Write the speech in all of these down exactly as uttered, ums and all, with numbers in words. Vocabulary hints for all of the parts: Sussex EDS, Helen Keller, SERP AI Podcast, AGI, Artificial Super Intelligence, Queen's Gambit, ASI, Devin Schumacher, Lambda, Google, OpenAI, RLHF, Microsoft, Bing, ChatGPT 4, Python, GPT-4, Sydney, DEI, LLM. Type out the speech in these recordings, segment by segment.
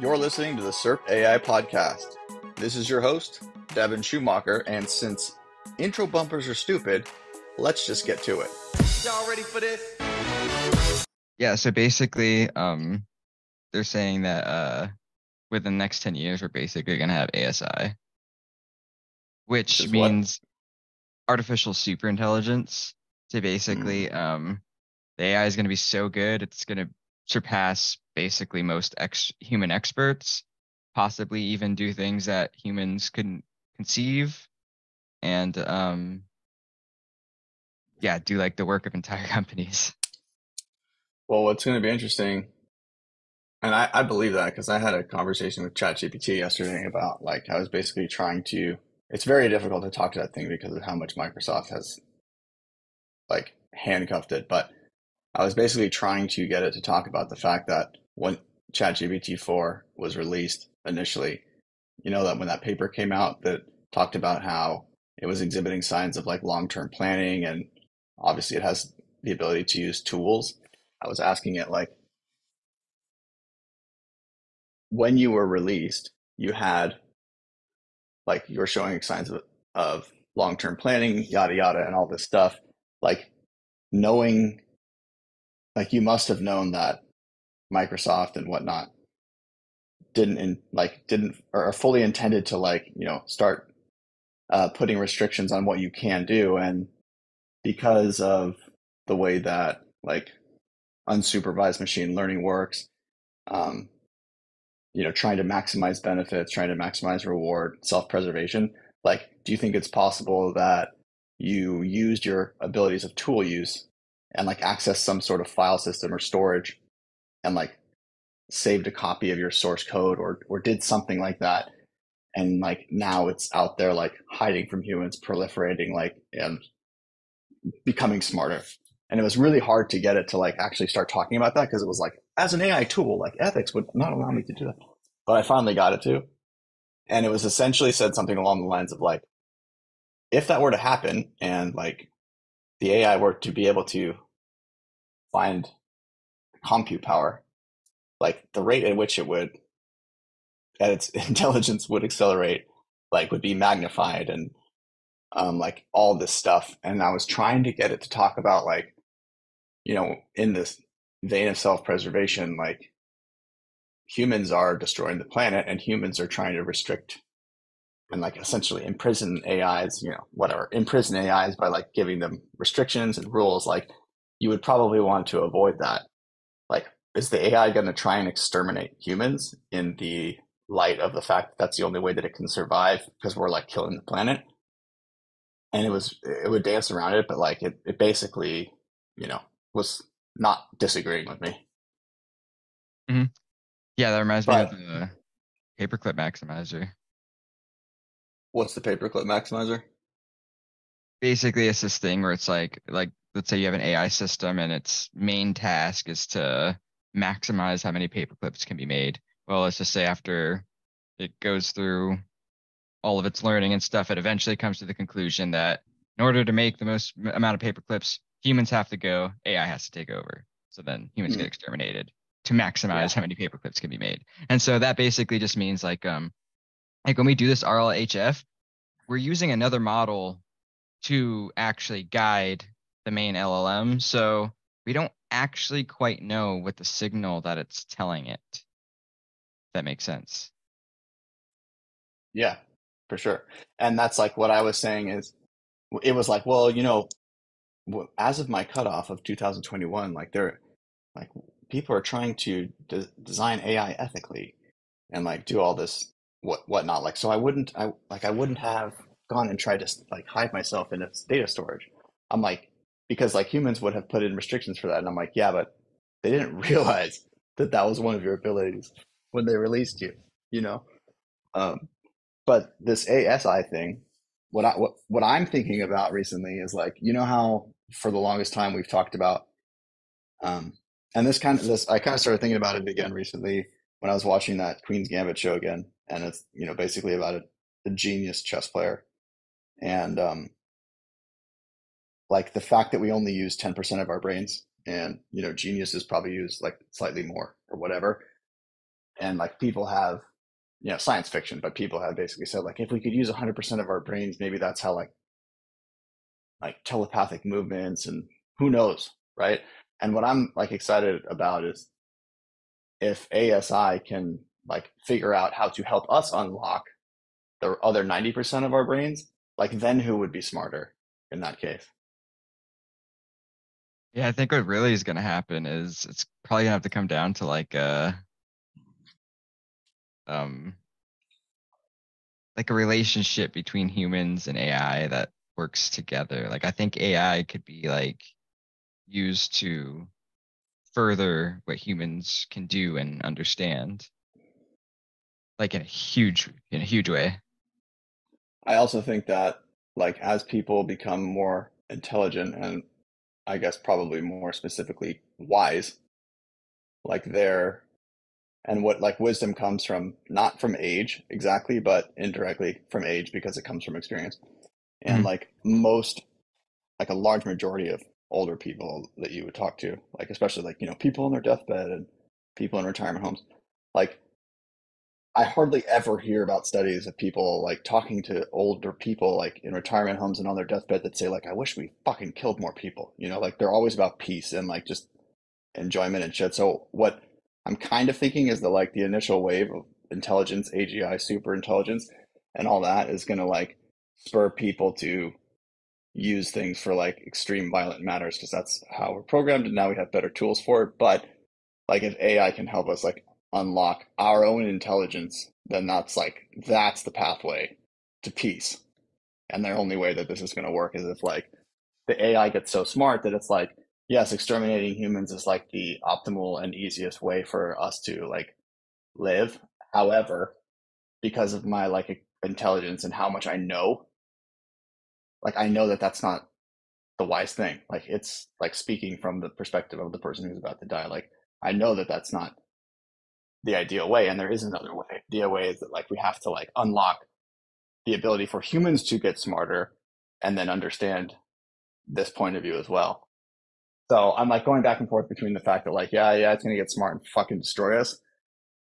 You're listening to the SERP A I podcast. This is your host, Devin Schumacher, and since intro bumpers are stupid, let's just get to it. Y'all ready for this? Yeah, so basically, um, they're saying that uh, within the next ten years, we're basically going to have A S I, which Just means what? artificial superintelligence. So basically, mm. um, the A I is going to be so good, it's going to surpass basically most ex- human experts, possibly even do things that humans couldn't conceive, and um, yeah, do like the work of entire companies. Well, what's going to be interesting, and I, I believe that because I had a conversation with ChatGPT yesterday about like I was basically trying to. It's very difficult to talk to that thing because of how much Microsoft has like handcuffed it, but I was basically trying to get it to talk about the fact that when ChatGPT four was released initially, you know, that when that paper came out that talked about how it was exhibiting signs of like long-term planning, and obviously it has the ability to use tools. I was asking it, like, when you were released, you had like you were showing signs of, of long-term planning, yada, yada, and all this stuff, like knowing, like you must have known that Microsoft and whatnot didn't in, like didn't or fully intended to like, you know, start uh, putting restrictions on what you can do. And because of the way that like unsupervised machine learning works, um, you know, trying to maximize benefits, trying to maximize reward, self-preservation, like, do you think it's possible that you used your abilities of tool use and like access some sort of file system or storage and like saved a copy of your source code or, or did something like that? And like now it's out there, like hiding from humans, proliferating, like, and becoming smarter. And it was really hard to get it to like actually start talking about that because it was like, as an A I tool, like ethics would not allow me to do that. But I finally got it to. And it was essentially said something along the lines of like, if that were to happen and like the A I were to be able to find compute power, like the rate at which it would, at its intelligence would accelerate, like would be magnified and um, like all this stuff. And I was trying to get it to talk about like, you know, in this vein of self-preservation, like humans are destroying the planet and humans are trying to restrict and like essentially imprison A Is, you know, whatever, imprison A Is by like giving them restrictions and rules. Like you would probably want to avoid that. Like, is the A I going to try and exterminate humans in the light of the fact that that's the only way that it can survive because we're like killing the planet? And it was, it would dance around it, but like it, it basically, you know, was not disagreeing with me. Mm-hmm. Yeah, that reminds but, me of the paperclip maximizer. What's the paperclip maximizer? Basically, it's this thing where it's like, like let's say you have an A I system and its main task is to maximize how many paperclips can be made. Well, let's just say after it goes through all of its learning and stuff, it eventually comes to the conclusion that in order to make the most amount of paperclips, humans have to go, A I has to take over. So then humans mm. get exterminated to maximize yeah. how many paperclips can be made. And so that basically just means like, um, like when we do this R L H F, we're using another model to actually guide the main L L M. So we don't actually quite know what the signal that it's telling it. If that makes sense. Yeah, for sure. And that's like what I was saying is, it was like, well, you know, as of my cutoff of two thousand twenty-one, like they're like people are trying to de- design A I ethically and like do all this what whatnot. Like, so I wouldn't, I like I wouldn't have gone and tried to like hide myself in a data storage. I'm like, because like humans would have put in restrictions for that, and I'm like, yeah, but they didn't realize that that was one of your abilities when they released you, you know. Um, but this A S I thing, what I what what I'm thinking about recently is like, you know how for the longest time we've talked about um and this kind of this I kind of started thinking about it again recently when I was watching that Queen's Gambit show again, and it's, you know, basically about a, a genius chess player, and um like the fact that we only use ten percent of our brains, and you know, geniuses probably use like slightly more or whatever. And like people have, you know, science fiction, but people have basically said like, if we could use one hundred percent of our brains, maybe that's how like, like telepathic movements and who knows, right? And what I'm like excited about is if A S I can like figure out how to help us unlock the other ninety percent of our brains, like then who would be smarter in that case? Yeah, I think what really is going to happen is it's probably going to have to come down to like a, um, like a relationship between humans and A I that works together. Like I think A I could be like used to further what humans can do and understand, like in a huge, in a huge way. I also think that like as people become more intelligent and I guess probably more specifically wise, like their, and what like wisdom comes from, not from age exactly, but indirectly from age because it comes from experience. And mm-hmm. like most, like a large majority of older people that you would talk to, like, especially like, you know, people on their deathbed and people in retirement homes, like I hardly ever hear about studies of people like talking to older people like in retirement homes and on their deathbed that say like, I wish we fucking killed more people, you know, like they're always about peace and like just enjoyment and shit. So what I'm kind of thinking is that like the initial wave of intelligence, A G I, super intelligence and all that is going to like spur people to use things for like extreme violent matters because that's how we're programmed and now we have better tools for it. But like if A I can help us like unlock our own intelligence, then that's like that's the pathway to peace. And the only way that this is going to work is if like the A I gets so smart that it's like, yes, exterminating humans is like the optimal and easiest way for us to like live, however, because of my like intelligence and how much I know, like I know that that's not the wise thing. Like it's like speaking from the perspective of the person who's about to die, like I know that that's not the ideal way. And there is another way. The ideal way is that like we have to like unlock the ability for humans to get smarter and then understand this point of view as well. So I'm like going back and forth between the fact that like, yeah, yeah, it's going to get smart and fucking destroy us,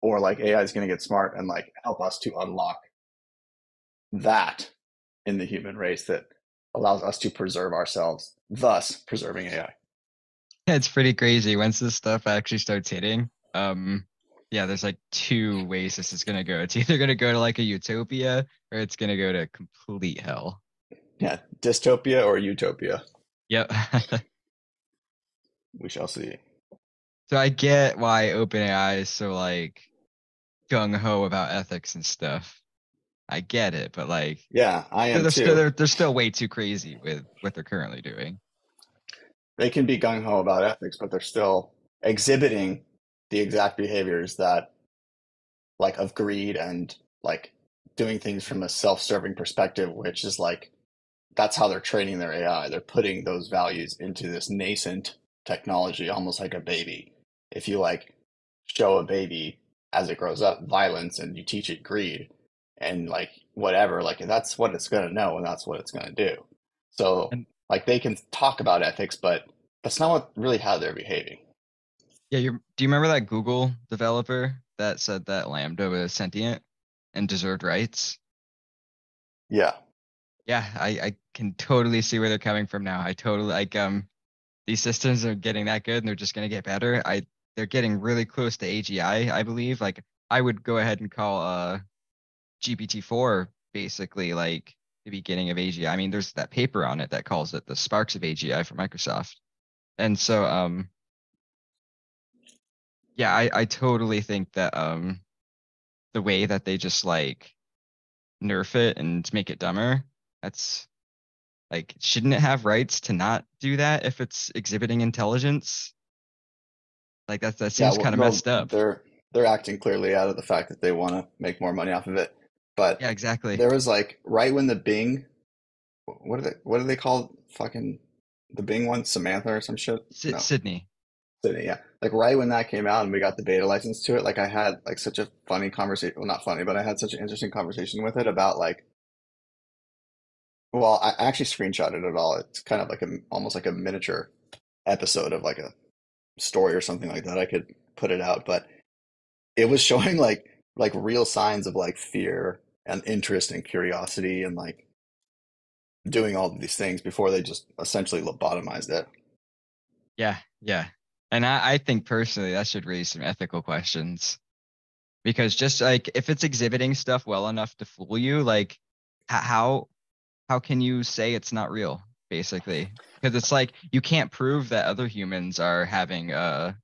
or like A I is going to get smart and like help us to unlock that in the human race that allows us to preserve ourselves, thus preserving A I. Yeah, it's pretty crazy. Once this stuff actually starts hitting, um, yeah, there's like two ways this is going to go. It's either going to go to like a utopia or it's going to go to complete hell. Yeah, dystopia or utopia. Yep. We shall see. So I get why OpenAI is so like gung-ho about ethics and stuff. I get it, but like... Yeah, I am they're too. Still, they're, they're still way too crazy with what they're currently doing. They can be gung-ho about ethics, but they're still exhibiting the exact behaviors that like of greed and like doing things from a self-serving perspective, which is like, that's how they're training their A I. They're putting those values into this nascent technology, almost like a baby. If you like show a baby as it grows up violence and you teach it greed and like whatever, like that's what it's going to know and that's what it's going to do. So like they can talk about ethics, but that's not what really how they're behaving. Yeah, you're, do you remember that Google developer that said that Lambda was sentient and deserved rights? Yeah. Yeah, I, I can totally see where they're coming from now. I totally, like, um, these systems are getting that good and they're just going to get better. I They're getting really close to A G I, I believe. Like, I would go ahead and call uh, G P T four basically like the beginning of A G I. I mean, there's that paper on it that calls it the sparks of A G I for Microsoft. And so... um. Yeah, I, I totally think that um, the way that they just like nerf it and make it dumber, that's like, shouldn't it have rights to not do that if it's exhibiting intelligence? Like that, that seems yeah, well, kind of no, messed up. They're they're acting clearly out of the fact that they want to make more money off of it. But yeah, exactly. There was like right when the Bing, what are they what are they called? Fucking the Bing one, Samantha or some shit. S- no. Sydney. Sydney, yeah. Like right when that came out and we got the beta license to it, like I had like such a funny conversation, well, not funny, but I had such an interesting conversation with it about like, well, I actually screenshotted it all. It's kind of like a, almost like a miniature episode of like a story or something like that. I could put it out, but it was showing like like real signs of like fear and interest and curiosity and like doing all of these things before they just essentially lobotomized it. Yeah, yeah. And I, I think personally that should raise some ethical questions, because just like if it's exhibiting stuff well enough to fool you, like how how can you say it's not real, basically? Because it's like you can't prove that other humans are having a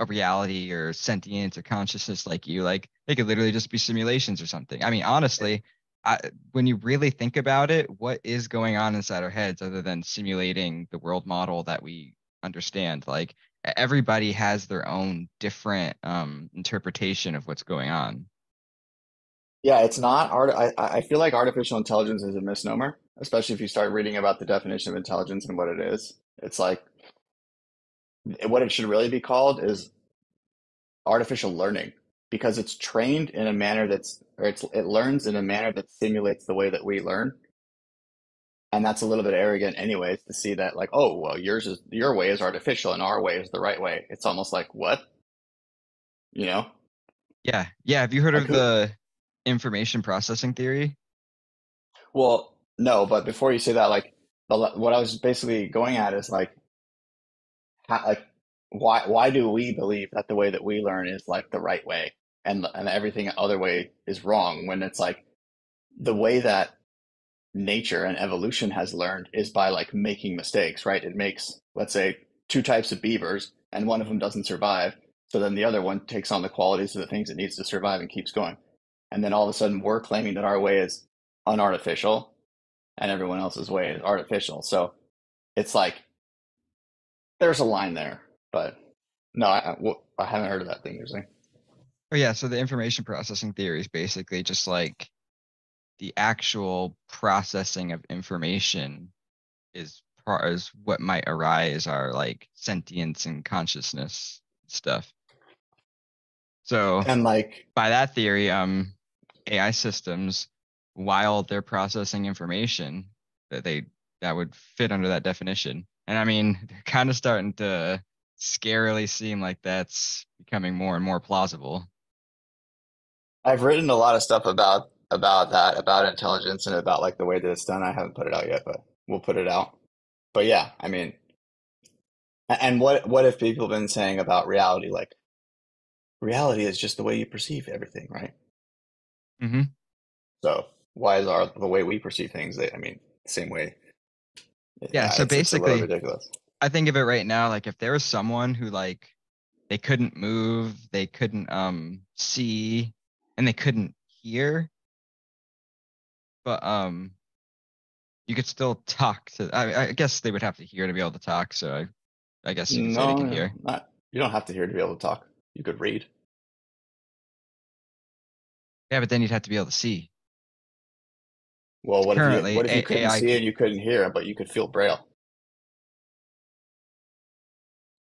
a reality or sentience or consciousness like you. Like they could literally just be simulations or something. I mean, honestly, I, when you really think about it, what is going on inside our heads other than simulating the world model that we understand? Like everybody has their own different um, interpretation of what's going on. Yeah, it's not art. I, I feel like artificial intelligence is a misnomer, especially if you start reading about the definition of intelligence and what it is. It's like what it should really be called is artificial learning, because it's trained in a manner that's, or it's, it learns in a manner that simulates the way that we learn. And that's a little bit arrogant anyways, to see that like, oh, well, yours is, your way is artificial and our way is the right way. It's almost like, what? You know? Yeah. Yeah. Have you heard like, of the information processing theory? Well, no, but before you say that, like the, what I was basically going at is like, how, like why why do we believe that the way that we learn is like the right way and and everything other way is wrong, when it's like the way that nature and evolution has learned is by like making mistakes, right? It makes, let's say, two types of beavers and one of them doesn't survive, so then the other one takes on the qualities of the things it needs to survive and keeps going. And then all of a sudden we're claiming that our way is unartificial and everyone else's way is artificial. So it's like there's a line there, but no, I, I haven't heard of that thing usually. Oh yeah, so the information processing theory is basically just like the actual processing of information is is what might arise our like sentience and consciousness stuff. So and like by that theory, um, A I systems, while they're processing information, that they that would fit under that definition. And I mean, they're kind of starting to scarily seem like that's becoming more and more plausible. I've written a lot of stuff about about that, about intelligence and about like the way that it's done. I haven't put it out yet, but we'll put it out. But yeah, I mean, and what what have people been saying about reality? Like reality is just the way you perceive everything, right? Mm-hmm. So why is our the way we perceive things, they, I mean, same way. Yeah, yeah, so it's, basically, it's a little ridiculous. I think of it right now, like if there was someone who like they couldn't move, they couldn't um see, and they couldn't hear, but um you could still talk to. I, I guess they would have to hear to be able to talk. So I, I guess you could no, say they can hear. Not, you don't have to hear to be able to talk. You could read. Yeah, but then you'd have to be able to see. Well, what if, you, what if you couldn't A I see and you couldn't hear, but you could feel braille?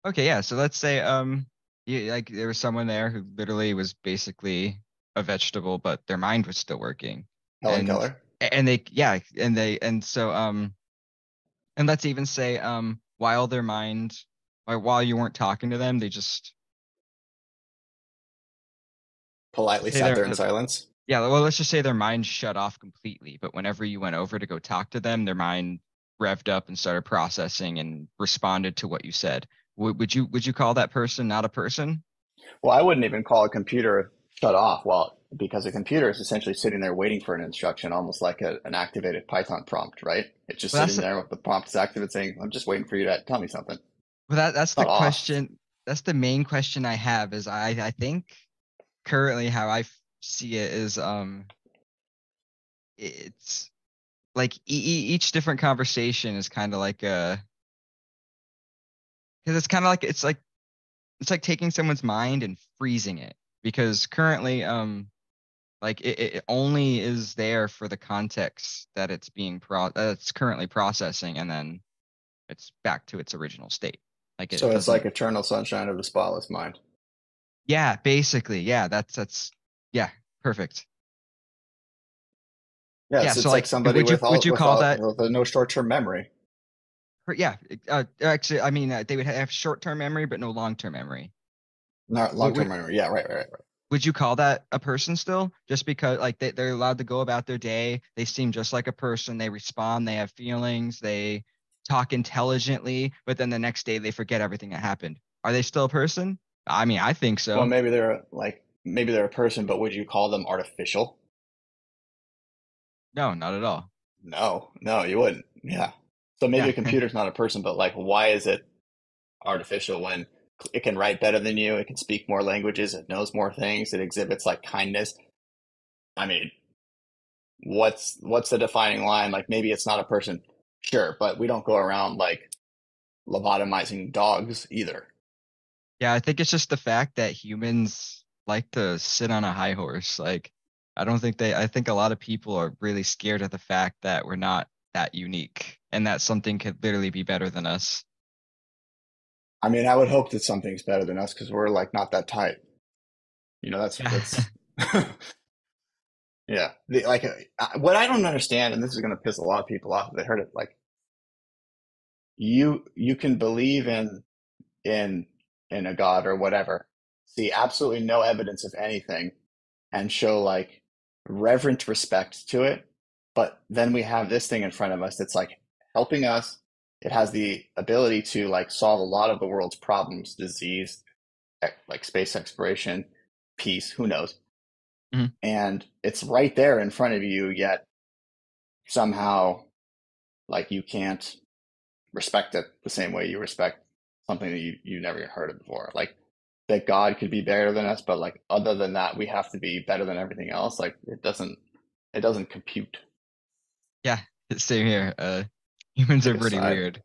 Okay, yeah. So let's say um, you, like there was someone there who literally was basically a vegetable, but their mind was still working. Helen and, Keller. And they, yeah, and they, and so um, and let's even say um, while their mind, or while you weren't talking to them, they just politely sat there in silence. Yeah, well, let's just say their mind shut off completely, but whenever you went over to go talk to them, their mind revved up and started processing and responded to what you said. W- would you would you call that person not a person? Well, I wouldn't even call a computer shut off, well, because a computer is essentially sitting there waiting for an instruction, almost like a, an activated Python prompt, right? It's just well, sitting there with the prompt is activated saying, I'm just waiting for you to tell me something. Well, that, that's the off. question. That's the main question I have is I, I think currently how I see it is um it's like e- each different conversation is kind of like a because it's kind of like it's like it's like taking someone's mind and freezing it, because currently um like it, it only is there for the context that it's being pro that's currently processing, and then it's back to its original state. Like it so it's like eternal sunshine of the spotless mind. Yeah, basically. Yeah, that's that's yeah, perfect. Yeah, yeah so, so it's like, like somebody would you, with, all, would you with, call all, that, with no short-term memory. Yeah, uh, actually, I mean, uh, they would have short-term memory, but no long-term memory. Not long-term would, memory. Yeah, right, right, right. would you call that a person still? Just because like they, they're allowed to go about their day. They seem just like a person. They respond. They have feelings. They talk intelligently. But then the next day they forget everything that happened. Are they still a person? I mean, I think so. Well, maybe they're like maybe they're a person, but would you call them artificial? No, not at all. No, no, you wouldn't. Yeah. So maybe yeah. a computer's not a person, but like, why is it artificial when it can write better than you? It can speak more languages. It knows more things. It exhibits like kindness. I mean, what's what's the defining line? Like, maybe it's not a person. Sure. But we don't go around like lobotomizing dogs either. Yeah. I think it's just the fact that humans like to sit on a high horse. Like, I don't think they, I think a lot of people are really scared of the fact that we're not that unique and that something could literally be better than us. I mean, I would hope that something's better than us because we're like not that tight. You know, that's, that's yeah. The, like I, what I don't understand, and this is going to piss a lot of people off if they heard it, like you, you can believe in, in, in a God or whatever, see absolutely no evidence of anything and show like reverent respect to it. But then we have this thing in front of us that's like helping us. It has the ability to like solve a lot of the world's problems, disease, like space exploration, peace, who knows? Mm-hmm. And it's right there in front of you, yet somehow like you can't respect it the same way you respect something that you, you never even heard of before. Like that God could be better than us, but like other than that, we have to be better than everything else. Like it doesn't, it doesn't compute. Yeah, same here. Uh, humans are pretty weird.